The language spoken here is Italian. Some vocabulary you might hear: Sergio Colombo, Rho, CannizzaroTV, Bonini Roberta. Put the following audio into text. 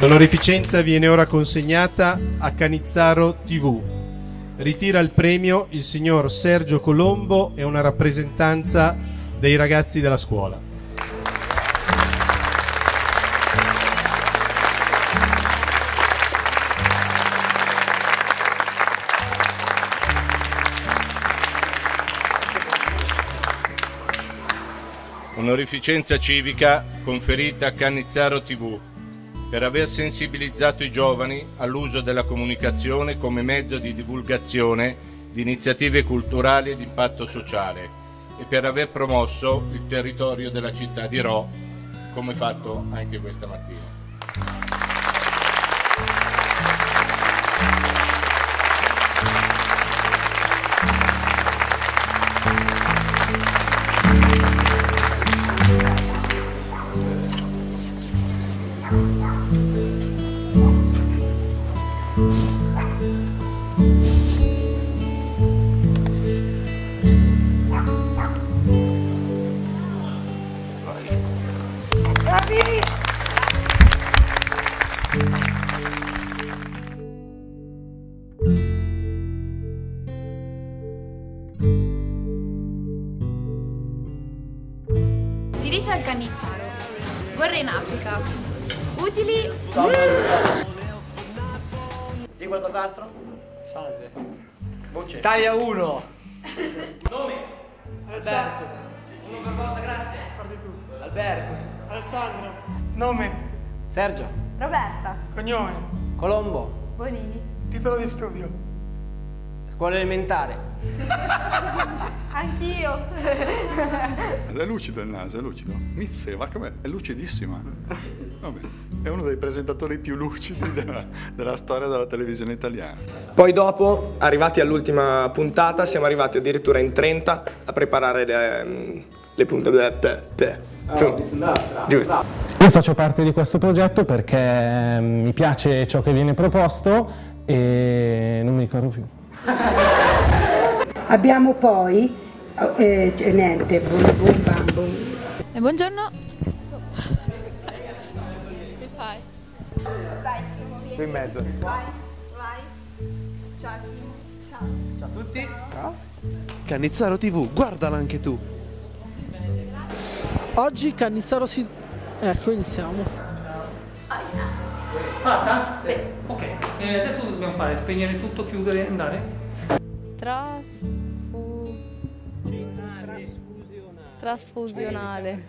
L'onorificenza viene ora consegnata a CannizzaroTV. Ritira il premio il signor Sergio Colombo e una rappresentanza dei ragazzi della scuola. Onorificenza civica conferita a CannizzaroTV per aver sensibilizzato i giovani all'uso della comunicazione come mezzo di divulgazione di iniziative culturali e di impatto sociale e per aver promosso il territorio della città di Rho, come fatto anche questa mattina. Bravi! Si dice al Cannizzaro: guerra in Africa, utili. Di qualcos'altro? Salve. Voce. Taglia 1. Nome? Alberto. Uno per volta, grazie. Parti tu. Alberto. Alessandro. Nome? Sergio. Roberta. Cognome? Colombo. Bonini. Titolo di studio? Scuola elementare. Anch'io. È lucido il naso, è lucido. Mizzeva, com'è? È lucidissima. Vabbè, è uno dei presentatori più lucidi della storia della televisione italiana. Poi dopo, arrivati all'ultima puntata, siamo arrivati addirittura in 30 a preparare le puntate. Giusto. Io faccio parte di questo progetto perché mi piace ciò che viene proposto e non mi ricordo più. Abbiamo poi niente, bum bam bum. E buongiorno. Che fai? Dai, tu in mezzo. Vai, vai. Ciao, ciao. Ciao a tutti. Ciao. CannizzaroTV, guardala anche tu. Oggi Cannizzaro si... Ecco, iniziamo. Fatta? Sì. Ok, adesso dobbiamo fare spegnere tutto, chiudere e andare. Trasfusionale.